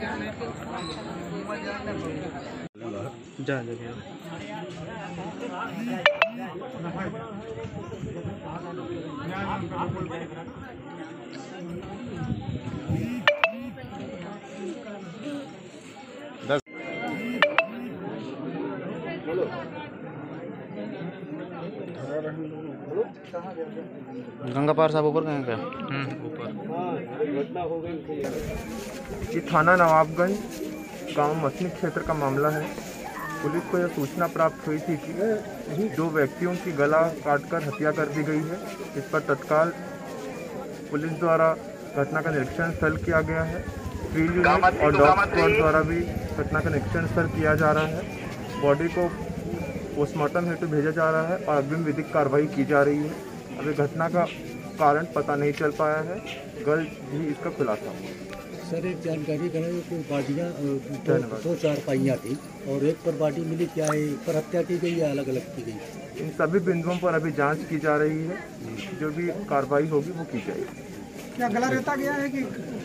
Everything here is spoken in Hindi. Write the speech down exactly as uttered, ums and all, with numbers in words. गंगा पार साहब ऊपर गए क्या? ऊपर। ये थाना नवाबगंज गांव मसनिक क्षेत्र का मामला है। पुलिस को यह सूचना प्राप्त हुई थी कि दो व्यक्तियों की गला काटकर हत्या कर दी गई है। इस पर तत्काल पुलिस द्वारा घटना का निरीक्षण स्थल किया गया है। फील्ड यूनिट और डॉग स्क्वाड द्वारा भी घटना का निरीक्षण स्थल किया जा रहा है। बॉडी को पोस्टमार्टम हेतु भेजा जा रहा है और अग्रिम विधिक कार्रवाई की जा रही है। अभी घटना का कारण पता नहीं चल पाया है, कल भी इसका खुलासा हुआ। सर एक जानकारी करें कि बाडियाँ दो, दो चार पाइयाँ थी और एक पर बाडी मिली, क्या है पर हत्या की गई या अलग अलग की गई? इन सभी बिंदुओं पर अभी जांच की जा रही है। जो भी कार्रवाई होगी वो की जाएगी। क्या गला रेता गया है कि